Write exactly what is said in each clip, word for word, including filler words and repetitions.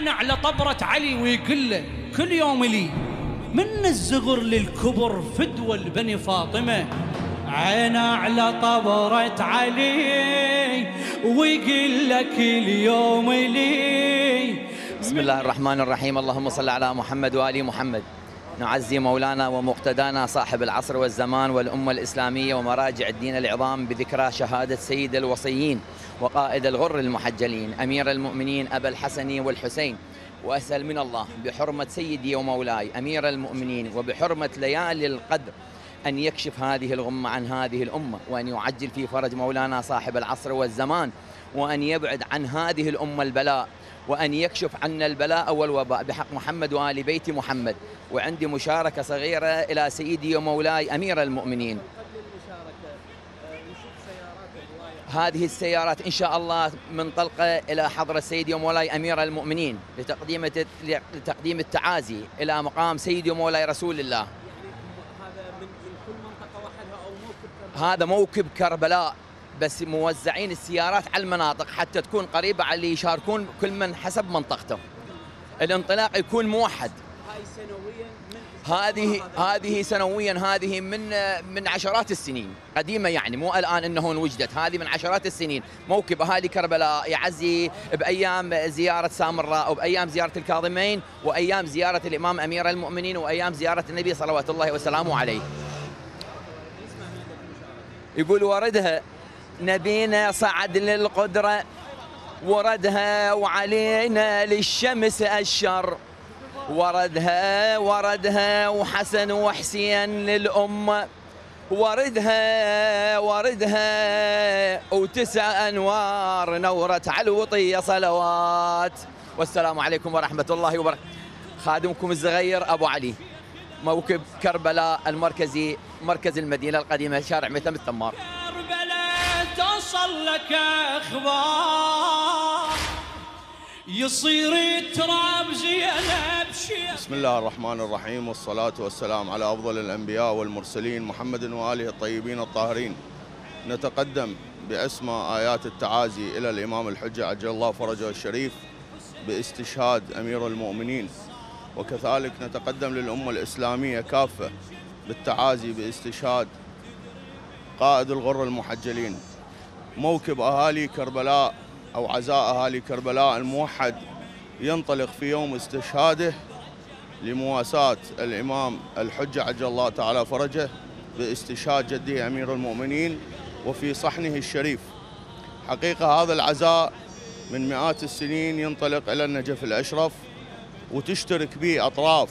عينه على طبرة علي ويقول له كل يوم لي من الزغر للكبر فدوى لبني فاطمة. عينه على طبرة علي ويقول له كل يوم لي. بسم الله الرحمن الرحيم، اللهم صل على محمد وآل محمد. نعزي مولانا ومقتدانا صاحب العصر والزمان والأمة الإسلامية ومراجع الدين العظام بذكرى شهادة سيد الوصيين وقائد الغر المحجلين أمير المؤمنين أبا الحسن والحسين، وأسأل من الله بحرمة سيدي ومولاي أمير المؤمنين وبحرمة ليالي القدر أن يكشف هذه الغمة عن هذه الأمة، وأن يعجل في فرج مولانا صاحب العصر والزمان، وأن يبعد عن هذه الأمة البلاء، وأن يكشف عنا البلاء والوباء بحق محمد وآل بيت محمد. وعندي مشاركة صغيرة إلى سيدي ومولاي أمير المؤمنين. هذه السيارات إن شاء الله منطلقة إلى حضرة سيدي ومولاي أمير المؤمنين لتقديم لتقديم التعازي إلى مقام سيدي ومولاي رسول الله. هذا موكب كربلاء، بس موزعين السيارات على المناطق حتى تكون قريبة على اللي يشاركون، كل من حسب منطقته. الانطلاق يكون موحد. هذه هذه سنويا، هذه من من عشرات السنين قديمه، يعني مو الان انه وجدت، هذه من عشرات السنين. موكب اهالي كربلاء يعزي بايام زياره سامراء وبايام زياره الكاظمين وايام زياره الامام امير المؤمنين وايام زياره النبي صلوات الله وسلامه عليه. يقول وردها نبينا صعد للقدره، وردها وعلينا للشمس الشر، وردها وردها وحسن وحسين للأمة، وردها وردها وتسع أنوار نورت على الوطية صلوات. والسلام عليكم ورحمة الله وبركاته. خادمكم الصغير أبو علي، موكب كربلاء المركزي، مركز المدينة القديمة، شارع مثل الثمار. كربلاء توصل لك أخبار يصير التراب زينب. بسم الله الرحمن الرحيم، والصلاة والسلام على أفضل الأنبياء والمرسلين محمد وآله الطيبين الطاهرين. نتقدم بأسمى آيات التعازي إلى الإمام الحجة عجل الله فرجه الشريف باستشهاد أمير المؤمنين، وكذلك نتقدم للأمة الإسلامية كافة بالتعازي باستشهاد قائد الغر المحجلين، موكب أهالي كربلاء أو عزاء أهالي كربلاء الموحد ينطلق في يوم استشهاده لمواساة الإمام الحجة عجل الله تعالى فرجه باستشهاد جده أمير المؤمنين وفي صحنه الشريف. حقيقة هذا العزاء من مئات السنين ينطلق إلى النجف الأشرف، وتشترك به أطراف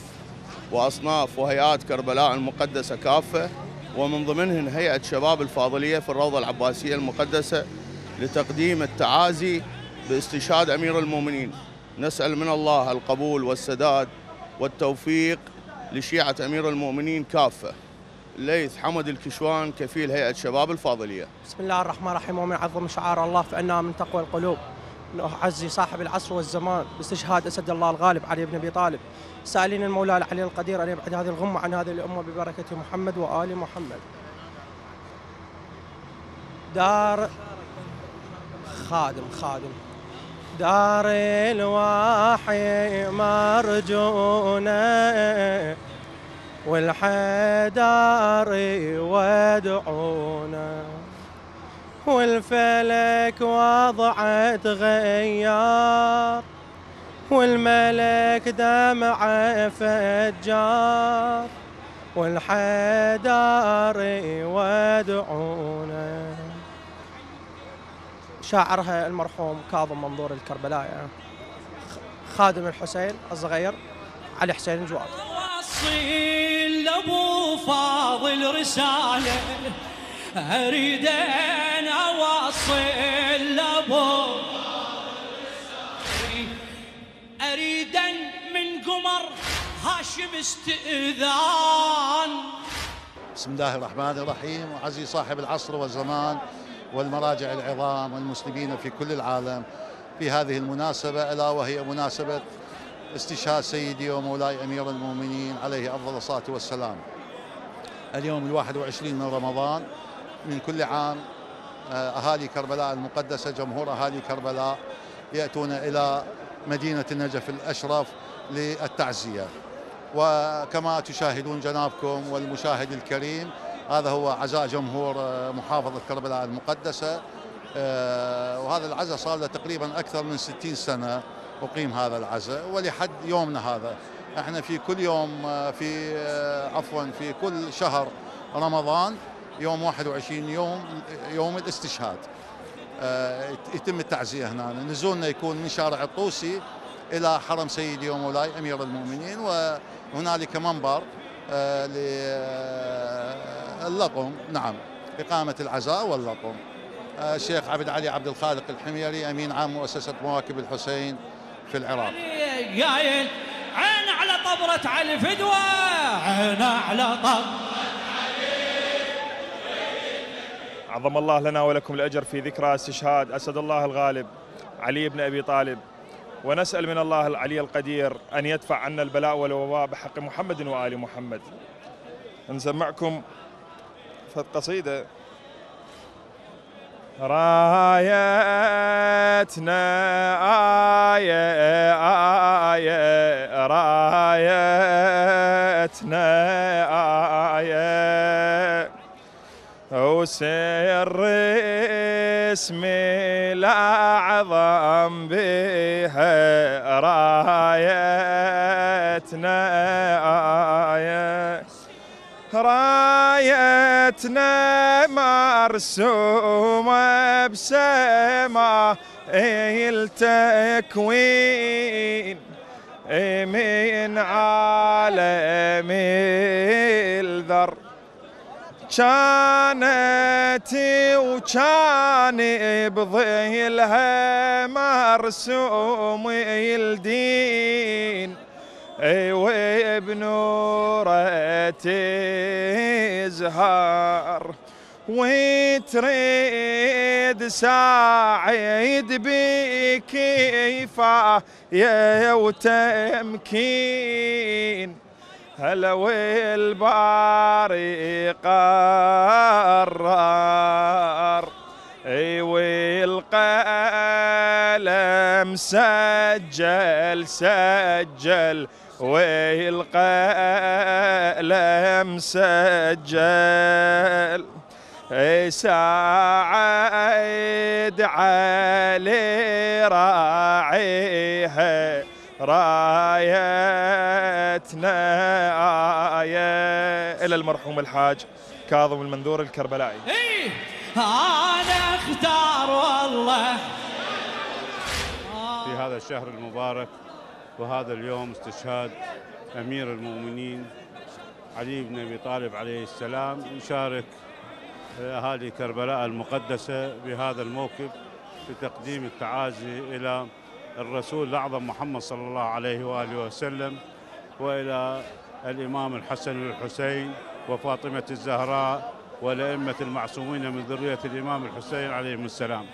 وأصناف وهيئات كربلاء المقدسة كافة، ومن ضمنهن هيئة شباب الفاضلية في الروضة العباسية المقدسة لتقديم التعازي باستشهاد أمير المؤمنين. نسأل من الله القبول والسداد والتوفيق لشيعة أمير المؤمنين كافة. ليث حمد الكشوان، كفيل هيئة شباب الفاضلية. بسم الله الرحمن الرحيم، ومن عظم شعار الله فإنها من تقوى القلوب. نعزي صاحب العصر والزمان باستشهاد أسد الله الغالب علي بن أبي طالب، سائلين المولى العلي القدير أن يبعد هذه الغمة عن هذه الأمة ببركة محمد وآل محمد. دار خادم خادم دار الوحي مرجونا، والحدار ودعونا، والفلك وضعت غيار، والملك دمع فجار، والحدار ودعونا. شاعرها المرحوم كاظم منظور الكربلائي، يعني خادم الحسين الصغير علي حسين جواد. وصيل لابو فاضل رساله، اريد انا اوصل لابو فاضل رساله، اريد من قمر هاشم استئذان. بسم الله الرحمن الرحيم، وعزي صاحب العصر والزمان والمراجع العظام والمسلمين في كل العالم في هذه المناسبة، ألا وهي مناسبة استشهاد سيدي ومولاي أمير المؤمنين عليه أفضل الصلاة والسلام. اليوم الواحد وعشرين من رمضان من كل عام، أهالي كربلاء المقدسة، جمهور أهالي كربلاء يأتون إلى مدينة النجف الأشرف للتعزية. وكما تشاهدون جنابكم والمشاهد الكريم، هذا هو عزاء جمهور محافظة كربلاء المقدسة، وهذا العزاء صار له تقريبا أكثر من ستين سنة أقيم هذا العزاء، ولحد يومنا هذا احنا في كل يوم في عفوا في كل شهر رمضان يوم واحد وعشرين يوم يوم الاستشهاد يتم التعزية هنا. نزولنا يكون من شارع الطوسي إلى حرم سيدي ومولاي أمير المؤمنين، وهنالك منبر للقم نعم إقامة العزاء واللقم. الشيخ عبد علي عبد الخالق الحميري أمين عام مؤسسة مواكب الحسين في العراق. قايل عين على طبرة علي فدوة، عين على طبرة. عظم الله لنا ولكم الأجر في ذكرى استشهاد أسد الله الغالب علي بن أبي طالب، ونسأل من الله العلي القدير أن يدفع عنا البلاء والوباء بحق محمد وآل محمد. نسمعكم فد قصيدة. رايتنا آية آية رايتنا آية وسر اسم الأعظم بها رايتنا آية رايتنا مرسومة بسماء التكوين من عالم الذر كانت وكان بظلها مرسوم الدين وبنوره تزهر وتريد ساعد بكفاية وتمكين هلا والباري قرار والقلم سجل سجل والقلم سجل ساعد علي راعيها رايتنا آية. إلى المرحوم الحاج كاظم المنذور الكربلائي. إيه أنا أختار والله في هذا الشهر المبارك وهذا اليوم استشهاد أمير المؤمنين علي بن أبي طالب عليه السلام. نشارك أهالي كربلاء المقدسة بهذا الموكب بتقديم التعازي إلى الرسول الأعظم محمد صلى الله عليه وآله وسلم، وإلى الإمام الحسن والحسين وفاطمة الزهراء والأئمة المعصومين من ذرية الإمام الحسين عليهم السلام،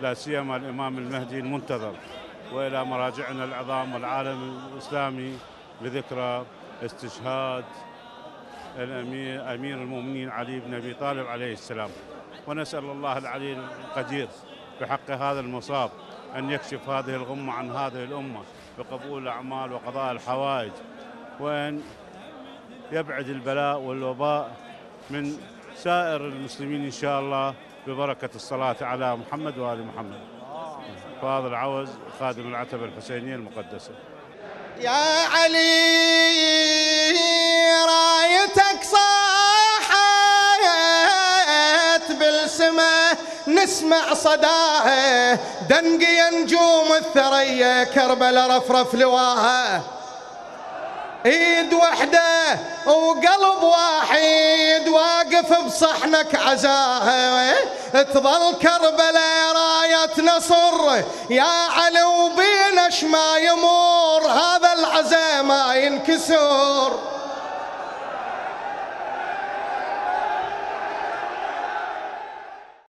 لا سيما الإمام المهدي المنتظر، وإلى مراجعنا العظام والعالم الإسلامي لذكرى استشهاد الأمير أمير المؤمنين علي بن أبي طالب عليه السلام. ونسأل الله العلي القدير بحق هذا المصاب أن يكشف هذه الغمة عن هذه الأمة بقبول الأعمال وقضاء الحوائج، وأن يبعد البلاء والوباء من سائر المسلمين إن شاء الله ببركة الصلاة على محمد وآل محمد. فاضل العوز خادم العتبة الحسينية المقدسة. يا علي رايتك صاحت بالسماء نسمع صداها دنقي نجوم الثريا كربلا رفرف لواها ايد وحده وقلب واحد واقف بصحنك عزاها تظل كربلا راية نصر يا علي وبينش ما يمر هذا العزاء ما ينكسر.